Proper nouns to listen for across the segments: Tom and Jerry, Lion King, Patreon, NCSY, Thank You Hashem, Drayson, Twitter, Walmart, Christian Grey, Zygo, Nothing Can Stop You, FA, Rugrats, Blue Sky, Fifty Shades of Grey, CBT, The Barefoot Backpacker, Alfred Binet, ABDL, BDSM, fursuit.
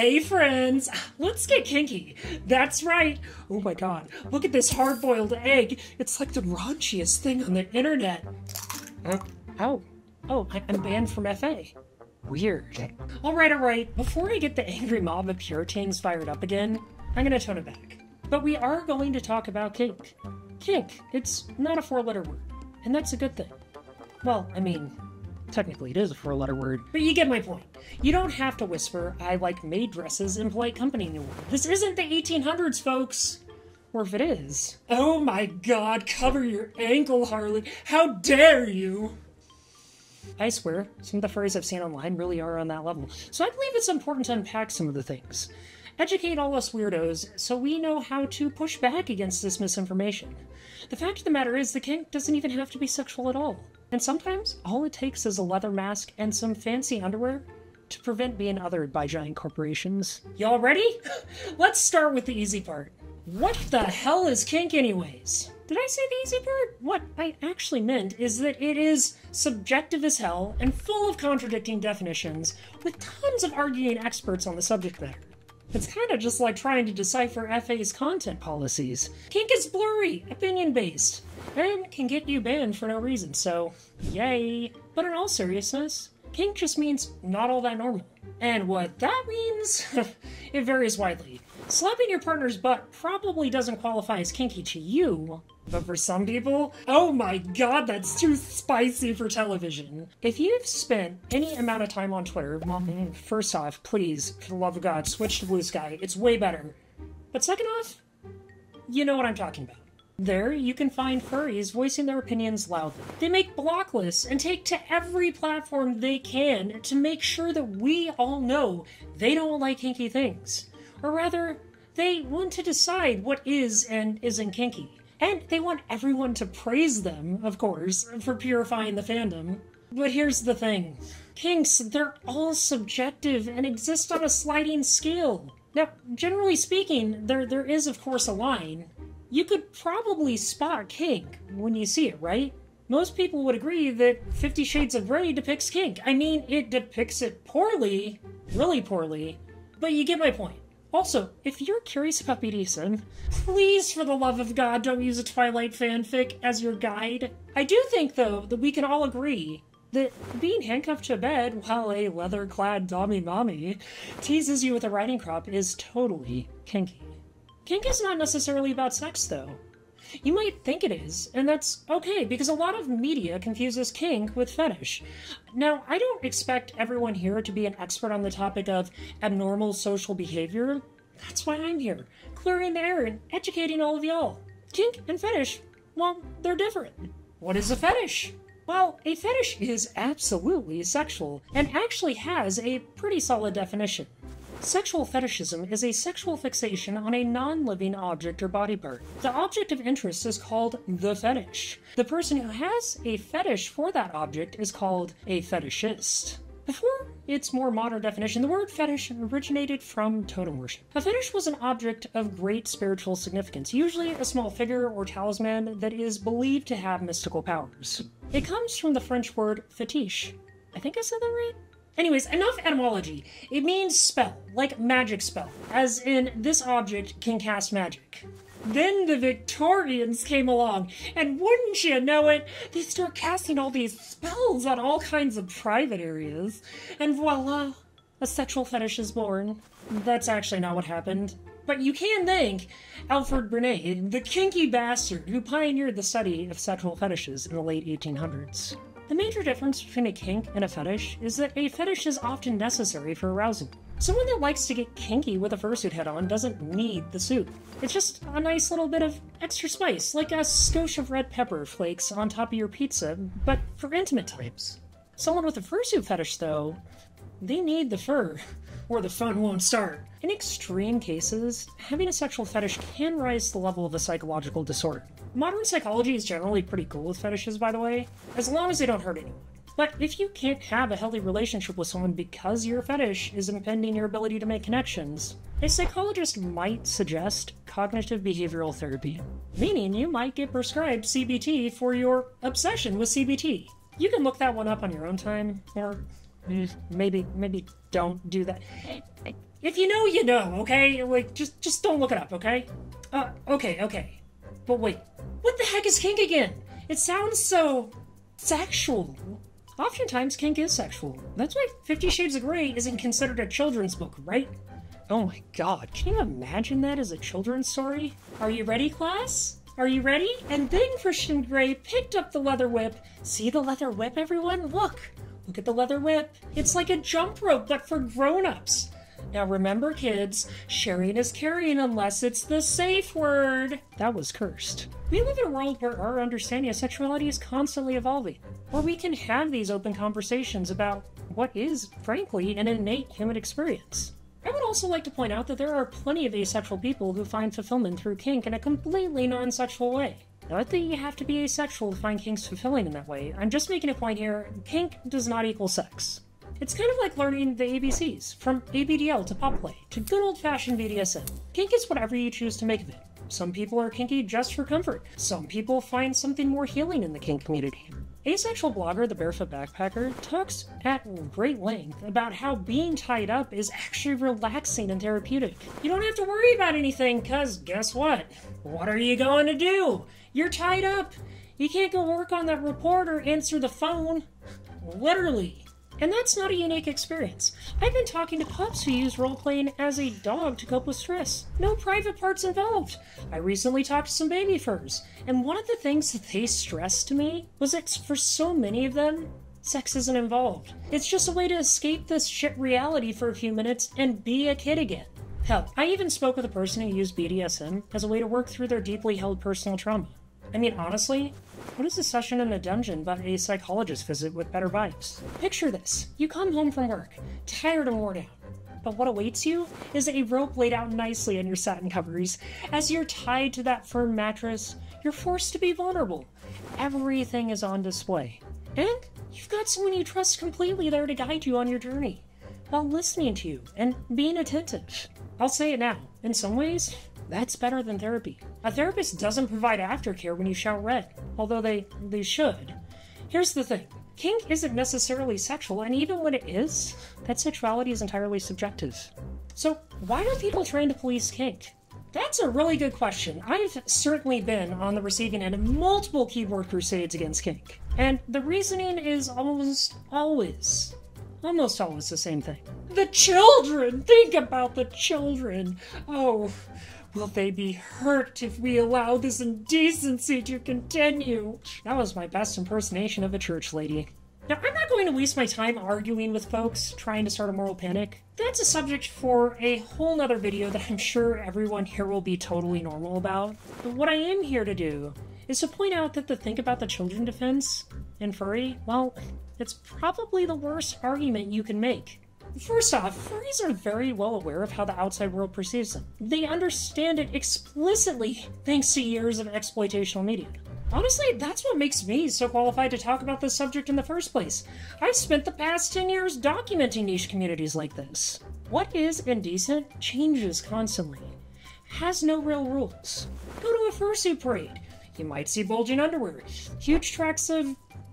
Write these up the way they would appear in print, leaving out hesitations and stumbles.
Hey friends, let's get kinky. That's right. Oh my god, look at this hard-boiled egg. It's like the raunchiest thing on the internet. I'm banned from FA. Weird. Alright. Before I get the angry mob of Puritans fired up again, I'm gonna tone it back. But we are going to talk about kink. Kink, it's not a four-letter word, and that's a good thing. Well, I mean, technically it is a four-letter word, but you get my point. You don't have to whisper, "I like maid dresses" in polite company anymore. This isn't the 1800s, folks. Or if it is. Oh my god, cover your ankle, Harley. How dare you! I swear, some of the furries I've seen online really are on that level, so I believe it's important to unpack some of the things. Educate all us weirdos so we know how to push back against this misinformation. The fact of the matter is, the kink doesn't even have to be sexual at all. And sometimes, all it takes is a leather mask and some fancy underwear to prevent being othered by giant corporations. Y'all ready? Let's start with the easy part. What the hell is kink anyways? Did I say the easy part? What I actually meant is that it is subjective as hell and full of contradicting definitions, with tons of arguing experts on the subject matter. It's kind of just like trying to decipher FA's content policies. Kink is blurry, opinion-based, and can get you banned for no reason, so yay. But in all seriousness, kink just means not all that normal. And what that means? It varies widely. Slapping your partner's butt probably doesn't qualify as kinky to you, but for some people, oh my god, that's too spicy for television. If you've spent any amount of time on Twitter, well, first off, please, for the love of god, switch to Blue Sky. It's way better. But second off, you know what I'm talking about. There, you can find furries voicing their opinions loudly. They make block lists and take to every platform they can to make sure that we all know they don't like kinky things. Or rather, they want to decide what is and isn't kinky. And they want everyone to praise them, of course, for purifying the fandom. But here's the thing. Kinks, they're all subjective and exist on a sliding scale. Now, generally speaking, there is, of course, a line. You could probably spot kink when you see it, right? Most people would agree that 50 Shades of Grey depicts kink. I mean, it depicts it poorly, really poorly, but you get my point. Also, if you're curious about BDSM, please, for the love of god, don't use a Twilight fanfic as your guide. I do think, though, that we can all agree that being handcuffed to bed while a leather-clad dommy mommy teases you with a riding crop is totally kinky. Kink is not necessarily about sex, though. You might think it is, and that's okay, because a lot of media confuses kink with fetish. Now, I don't expect everyone here to be an expert on the topic of abnormal social behavior. That's why I'm here, clearing the air and educating all of y'all. Kink and fetish, well, they're different. What is a fetish? Well, a fetish is absolutely sexual, and actually has a pretty solid definition. Sexual fetishism is a sexual fixation on a non-living object or body part. The object of interest is called the fetish. The person who has a fetish for that object is called a fetishist. Before its more modern definition, the word fetish originated from totem worship. A fetish was an object of great spiritual significance, usually a small figure or talisman that is believed to have mystical powers. It comes from the French word fétiche. I think I said that right? Anyways, enough etymology. It means spell, like magic spell, as in this object can cast magic. Then the Victorians came along, and wouldn't you know it, they start casting all these spells on all kinds of private areas. And voila, a sexual fetish is born. That's actually not what happened. But you can thank Alfred Binet, the kinky bastard who pioneered the study of sexual fetishes in the late 1800s. The major difference between a kink and a fetish is that a fetish is often necessary for arousal. Someone that likes to get kinky with a fursuit head on doesn't need the suit. It's just a nice little bit of extra spice, like a skosh of red pepper flakes on top of your pizza, but for intimate types. Someone with a fursuit fetish, though, they need the fur, or the fun won't start. In extreme cases, having a sexual fetish can rise to the level of a psychological disorder. Modern psychology is generally pretty cool with fetishes, by the way, as long as they don't hurt anyone. But if you can't have a healthy relationship with someone because your fetish is impeding your ability to make connections, a psychologist might suggest cognitive behavioral therapy, meaning you might get prescribed CBT for your obsession with CBT. You can look that one up on your own time, or maybe don't do that. If you know, you know, okay? Like, just don't look it up, okay? Okay. But wait, what the heck is kink again? It sounds so sexual. Oftentimes, kink is sexual. That's why 50 Shades of Grey isn't considered a children's book, right? Oh my god, can you imagine that as a children's story? Are you ready, class? Are you ready? And then Christian Grey picked up the leather whip. See the leather whip, everyone? Look at the leather whip. It's like a jump rope, but for grown-ups. Now remember, kids, sharing is caring unless it's the safe word. That was cursed. We live in a world where our understanding of sexuality is constantly evolving, where we can have these open conversations about what is, frankly, an innate human experience. I would also like to point out that there are plenty of asexual people who find fulfillment through kink in a completely non-sexual way. Not that you have to be asexual to find kinks fulfilling in that way. I'm just making a point here, kink does not equal sex. It's kind of like learning the ABCs, from ABDL to pop play, to good old-fashioned BDSM. Kink is whatever you choose to make of it. Some people are kinky just for comfort. Some people find something more healing in the kink community. Asexual blogger The Barefoot Backpacker talks at great length about how being tied up is actually relaxing and therapeutic. You don't have to worry about anything, cause guess what? What are you going to do? You're tied up! You can't go work on that report or answer the phone. Literally. And that's not a unique experience. I've been talking to pups who use role-playing as a dog to cope with stress. No private parts involved. I recently talked to some baby furs, and one of the things that they stressed to me was that for so many of them, sex isn't involved. It's just a way to escape this shit reality for a few minutes and be a kid again. Hell, I even spoke with a person who used BDSM as a way to work through their deeply held personal trauma. I mean, honestly, what is a session in a dungeon but a psychologist visit with better vibes? Picture this. You come home from work, tired and worn out, but what awaits you is a rope laid out nicely on your satin covers. As you're tied to that firm mattress, you're forced to be vulnerable. Everything is on display. And you've got someone you trust completely there to guide you on your journey, while listening to you and being attentive. I'll say it now, in some ways, that's better than therapy. A therapist doesn't provide aftercare when you shout red, although they should. Here's the thing. Kink isn't necessarily sexual, and even when it is, that sexuality is entirely subjective. So why are people trying to police kink? That's a really good question. I've certainly been on the receiving end of multiple keyboard crusades against kink. And the reasoning is almost always the same thing. The children! Think about the children! Oh, will they be hurt if we allow this indecency to continue? That was my best impersonation of a church lady. Now, I'm not going to waste my time arguing with folks trying to start a moral panic. That's a subject for a whole nother video that I'm sure everyone here will be totally normal about. But what I am here to do is to point out that the think about the children defense in furry, well, it's probably the worst argument you can make. First off, furries are very well aware of how the outside world perceives them. They understand it explicitly thanks to years of exploitational media. Honestly, that's what makes me so qualified to talk about this subject in the first place. I've spent the past 10 years documenting niche communities like this. What is indecent changes constantly, has no real rules. Go to a fursuit parade. You might see bulging underwear, huge tracts of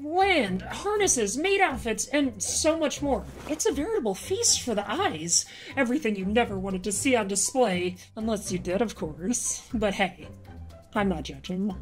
land, harnesses, maid outfits, and so much more. It's a veritable feast for the eyes. Everything you never wanted to see on display. Unless you did, of course. But hey, I'm not judging.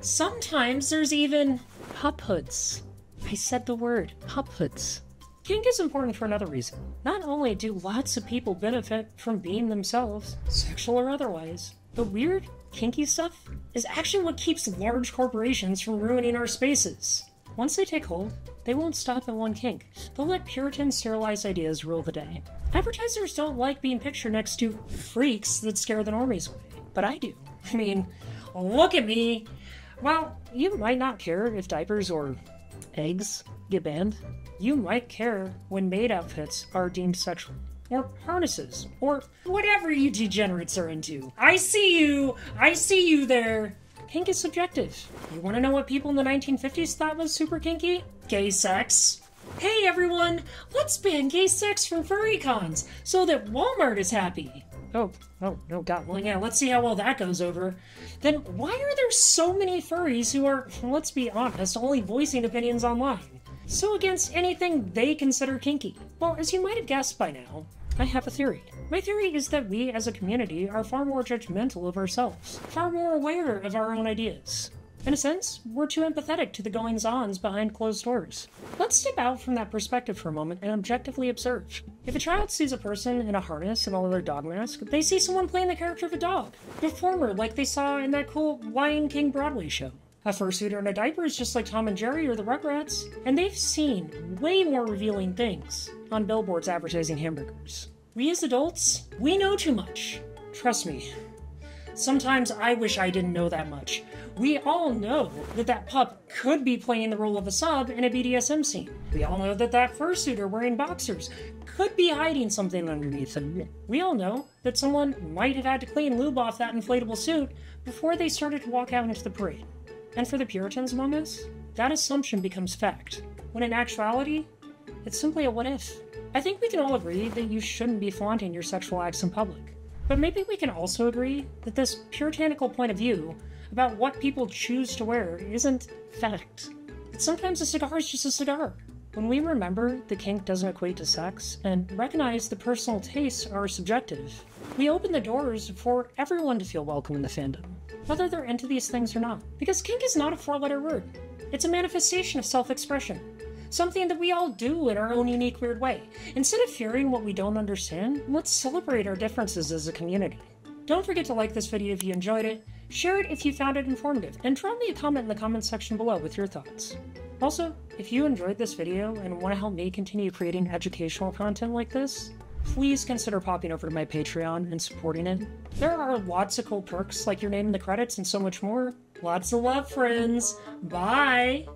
Sometimes there's even pup hoods. I said the word, pup hoods. Kink is important for another reason. Not only do lots of people benefit from being themselves, sexual or otherwise, the weird, kinky stuff is actually what keeps large corporations from ruining our spaces. Once they take hold, they won't stop at one kink. They'll let Puritan sterilized ideas rule the day. Advertisers don't like being pictured next to freaks that scare the normies away, but I do. I mean, look at me! Well, you might not care if diapers or eggs get banned. You might care when maid outfits are deemed sexual, or harnesses, or whatever you degenerates are into. I see you there! Kink is subjective. You want to know what people in the 1950s thought was super kinky? Gay sex. Hey everyone, let's ban gay sex from furry cons so that Walmart is happy. Oh, no, God. Well, yeah, let's see how well that goes over. Then why are there so many furries who are, let's be honest, only voicing opinions online? So against anything they consider kinky? Well, as you might have guessed by now, I have a theory. My theory is that we, as a community, are far more judgmental of ourselves, far more aware of our own ideas. In a sense, we're too empathetic to the goings-ons behind closed doors. Let's step out from that perspective for a moment and objectively observe. If a child sees a person in a harness and all other dog mask, they see someone playing the character of a dog. The former, like they saw in that cool Lion King Broadway show. A fursuiter in a diaper is just like Tom and Jerry or the Rugrats, and they've seen way more revealing things on billboards advertising hamburgers. We as adults, we know too much. Trust me. Sometimes I wish I didn't know that much. We all know that that pup could be playing the role of a sub in a BDSM scene. We all know that that fursuiter wearing boxers could be hiding something underneath them. We all know that someone might have had to clean lube off that inflatable suit before they started to walk out into the parade. And for the Puritans among us, that assumption becomes fact, when in actuality, it's simply a what if. I think we can all agree that you shouldn't be flaunting your sexual acts in public. But maybe we can also agree that this puritanical point of view about what people choose to wear isn't fact. That sometimes a cigar is just a cigar. When we remember that kink doesn't equate to sex and recognize that personal tastes are subjective, we open the doors for everyone to feel welcome in the fandom, whether they're into these things or not. Because kink is not a four-letter word. It's a manifestation of self-expression. Something that we all do in our own unique weird way. Instead of fearing what we don't understand, let's celebrate our differences as a community. Don't forget to like this video if you enjoyed it, share it if you found it informative, and drop me a comment in the comment section below with your thoughts. Also, if you enjoyed this video and want to help me continue creating educational content like this, please consider popping over to my Patreon and supporting it. There are lots of cool perks like your name in the credits and so much more. Lots of love, friends. Bye!